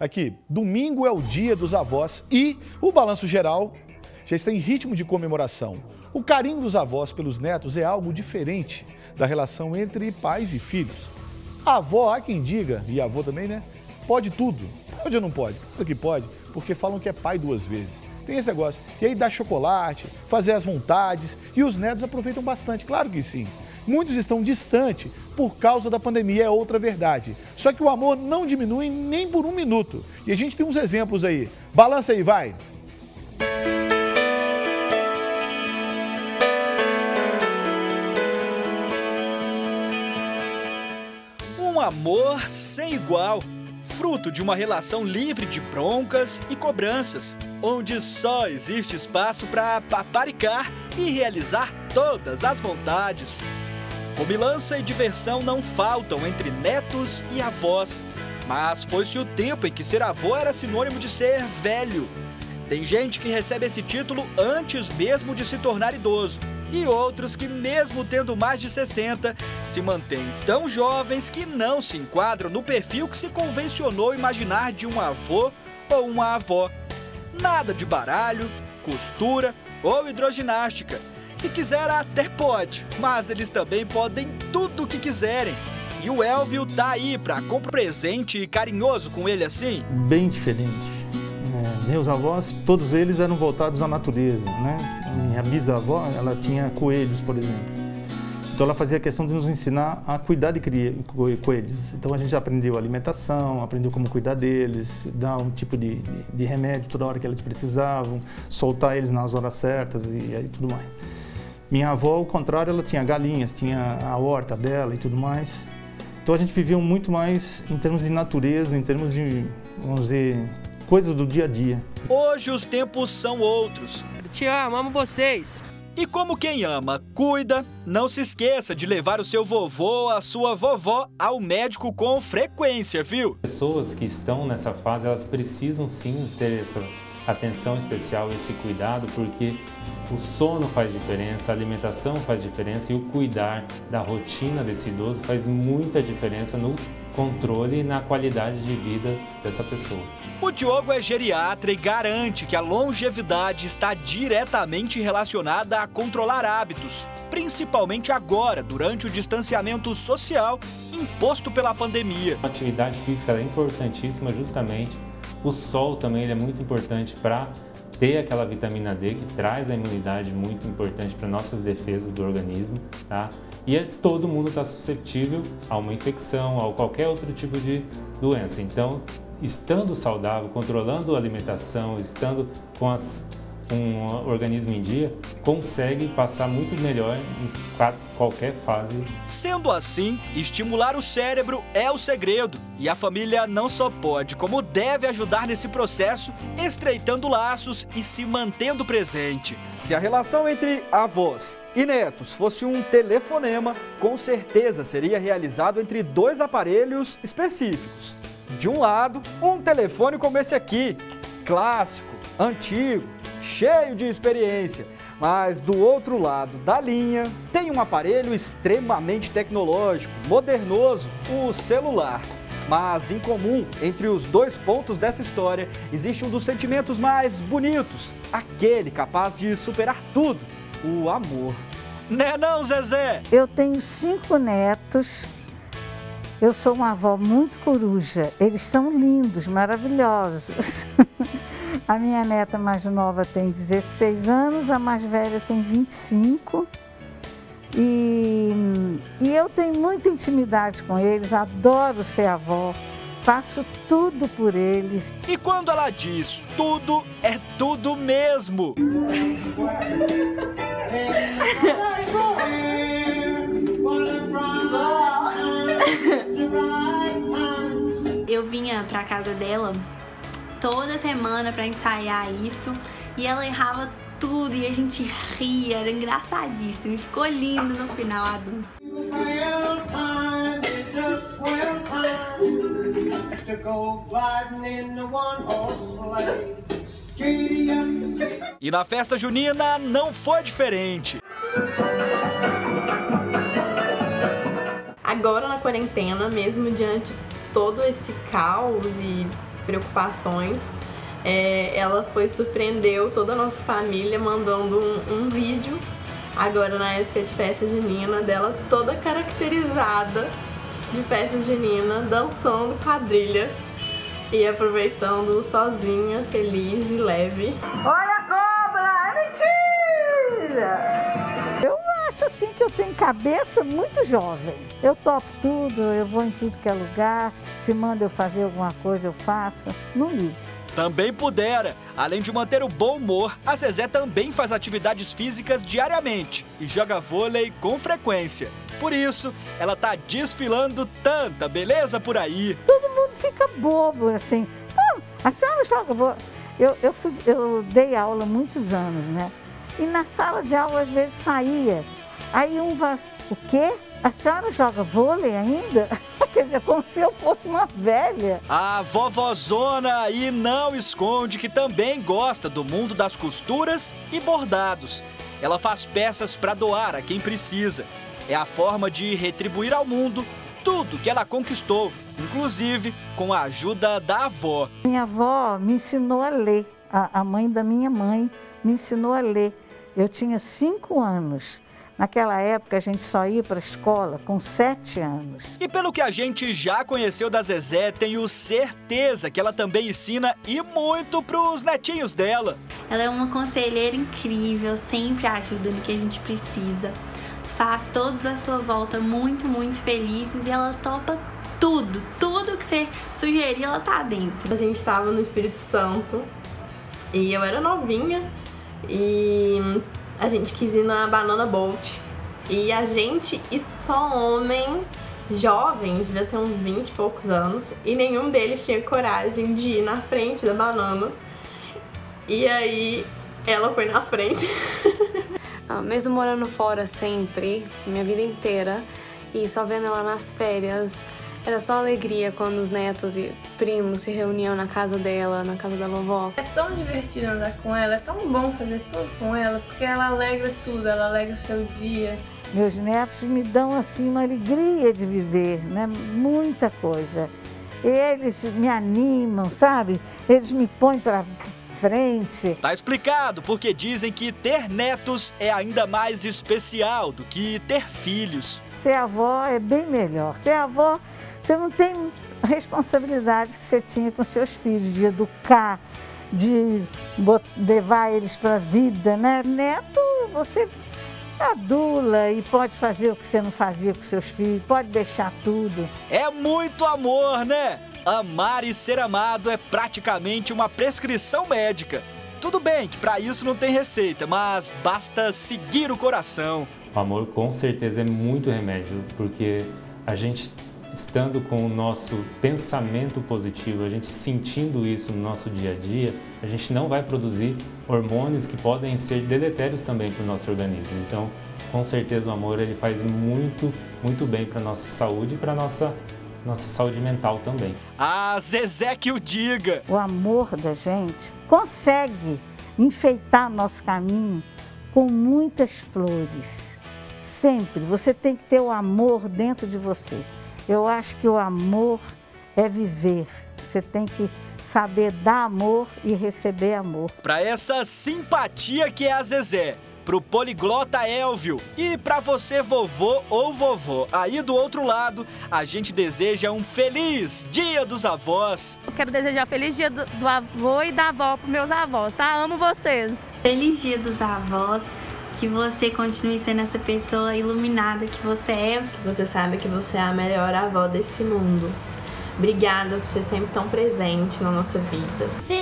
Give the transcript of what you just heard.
Aqui, domingo é o dia dos avós e o balanço geral já está em ritmo de comemoração. O carinho dos avós pelos netos é algo diferente da relação entre pais e filhos. A avó, há quem diga, e a avó também, né? Pode tudo. Pode ou não pode? Claro que pode, porque falam que é pai duas vezes. Tem esse negócio. E aí dá chocolate, fazer as vontades, e os netos aproveitam bastante. Claro que sim. Muitos estão distantes por causa da pandemia, é outra verdade. Só que o amor não diminui nem por um minuto. E a gente tem uns exemplos aí. Balança aí, vai! Um amor sem igual. Fruto de uma relação livre de broncas e cobranças, onde só existe espaço para paparicar e realizar todas as vontades. Comilança e diversão não faltam entre netos e avós, mas foi-se o tempo em que ser avô era sinônimo de ser velho. Tem gente que recebe esse título antes mesmo de se tornar idoso, e outros que, mesmo tendo mais de 60, se mantêm tão jovens que não se enquadram no perfil que se convencionou imaginar de um avô ou uma avó. Nada de baralho, costura ou hidroginástica. Se quiser, até pode, mas eles também podem tudo o que quiserem. E o Elvio tá aí pra comprar presente e carinhoso com ele assim? Bem diferente. Meus avós, todos eles eram voltados à natureza, né? Minha bisavó, ela tinha coelhos, por exemplo. Então ela fazia questão de nos ensinar a cuidar de coelhos. Então a gente aprendeu alimentação, aprendeu como cuidar deles, dar um tipo de remédio toda hora que eles precisavam, soltar eles nas horas certas e aí tudo mais. Minha avó, ao contrário, ela tinha galinhas, tinha a horta dela e tudo mais. Então a gente vivia muito mais em termos de natureza, em termos de, vamos dizer, coisas do dia a dia. Hoje os tempos são outros. Te amo, amo vocês. E como quem ama, cuida, não se esqueça de levar o seu vovô ou a sua vovó ao médico com frequência, viu? Pessoas que estão nessa fase, elas precisam sim ter essa atenção especial, esse cuidado, porque o sono faz diferença, a alimentação faz diferença e o cuidar da rotina desse idoso faz muita diferença no controle e na qualidade de vida dessa pessoa. O Diogo é geriatra e garante que a longevidade está diretamente relacionada a controlar hábitos, principalmente agora, durante o distanciamento social imposto pela pandemia. A atividade física é importantíssima justamente. O sol também ele é muito importante para ter aquela vitamina D que traz a imunidade muito importante para nossas defesas do organismo, tá? E todo mundo está suscetível a uma infecção, a qualquer outro tipo de doença. Então, estando saudável, controlando a alimentação, estando com um organismo em dia, consegue passar muito melhor em qualquer fase. Sendo assim, estimular o cérebro é o segredo. E a família não só pode, como deve ajudar nesse processo, estreitando laços e se mantendo presente. Se a relação entre avós e netos fosse um telefonema, com certeza seria realizado entre dois aparelhos específicos. De um lado, um telefone como esse aqui, clássico, antigo, cheio de experiência, mas do outro lado da linha tem um aparelho extremamente tecnológico, modernoso, o celular. Mas em comum, entre os dois pontos dessa história, existe um dos sentimentos mais bonitos, aquele capaz de superar tudo, o amor. Né não, Zezé? Eu tenho 5 netos, eu sou uma avó muito coruja, eles são lindos, maravilhosos. A minha neta mais nova tem 16 anos, a mais velha tem 25. E eu tenho muita intimidade com eles, adoro ser avó, faço tudo por eles. E quando ela diz tudo, é tudo mesmo. Eu vinha pra casa dela toda semana pra ensaiar isso e ela errava tudo e a gente ria, era engraçadíssimo e ficou lindo no final a dança. E na festa junina não foi diferente. Agora na quarentena, mesmo diante de todo esse caos e preocupações, ela surpreendeu toda a nossa família mandando um vídeo, agora na época de festa junina, dela toda caracterizada de festa junina, dançando quadrilha e aproveitando sozinha, feliz e leve. Olha a cobra! É mentira! Eu acho assim que eu tenho cabeça muito jovem. Eu topo tudo, eu vou em tudo que é lugar, se manda eu fazer alguma coisa, eu faço, não ligo. Também pudera. Além de manter o bom humor, a Zezé também faz atividades físicas diariamente e joga vôlei com frequência. Por isso, ela tá desfilando tanta beleza por aí. Todo mundo fica bobo, assim. Ah, a senhora joga vôlei. Eu dei aula há muitos anos, né? E na sala de aula, às vezes, saía. Aí um vai, o quê? A senhora joga vôlei ainda? Quer dizer, como se eu fosse uma velha. A vovozona aí não esconde que também gosta do mundo das costuras e bordados. Ela faz peças para doar a quem precisa. É a forma de retribuir ao mundo tudo que ela conquistou, inclusive com a ajuda da avó. Minha avó me ensinou a ler. A mãe da minha mãe me ensinou a ler. Eu tinha 5 anos. Naquela época, a gente só ia para a escola com 7 anos. E pelo que a gente já conheceu da Zezé, tenho certeza que ela também ensina e muito para os netinhos dela. Ela é uma conselheira incrível, sempre ajuda no que a gente precisa. Faz todos à sua volta muito, muito felizes e ela topa tudo. Tudo que você sugerir, ela tá dentro. A gente estava no Espírito Santo e eu era novinha e... a gente quis ir na Banana Boat e a gente e só homem jovem, devia ter uns 20 e poucos anos, e nenhum deles tinha coragem de ir na frente da banana, e aí ela foi na frente. Mesmo morando fora sempre, minha vida inteira, e só vendo ela nas férias, era só alegria quando os netos e primos se reuniam na casa dela, na casa da vovó. É tão divertido andar com ela, é tão bom fazer tudo com ela, porque ela alegra tudo, ela alegra o seu dia. Meus netos me dão assim uma alegria de viver, né? Muita coisa. Eles me animam, sabe? Eles me põem para frente. Tá explicado, porque dizem que ter netos é ainda mais especial do que ter filhos. Ser avó é bem melhor. Ser avó... você não tem a responsabilidade que você tinha com seus filhos, de educar, de levar eles para a vida, né? Neto, você adula e pode fazer o que você não fazia com seus filhos, pode deixar tudo. É muito amor, né? Amar e ser amado é praticamente uma prescrição médica. Tudo bem que para isso não tem receita, mas basta seguir o coração. O amor com certeza é muito remédio, porque a gente... estando com o nosso pensamento positivo, a gente sentindo isso no nosso dia a dia, a gente não vai produzir hormônios que podem ser deletérios também para o nosso organismo. Então, com certeza o amor ele faz muito, muito bem para a nossa saúde e para a nossa saúde mental também. Ah, Zezé que o diga! O amor da gente consegue enfeitar nosso caminho com muitas flores. Sempre, você tem que ter o amor dentro de você. Eu acho que o amor é viver. Você tem que saber dar amor e receber amor. Para essa simpatia que é a Zezé, pro poliglota Elvio e para você vovô ou vovó aí do outro lado, a gente deseja um feliz Dia dos Avós. Eu quero desejar feliz Dia do avô e da avó pros meus avós, tá? Amo vocês. Feliz Dia dos Avós. Que você continue sendo essa pessoa iluminada que você é. Que você saiba que você é a melhor avó desse mundo. Obrigada por ser sempre tão presente na nossa vida.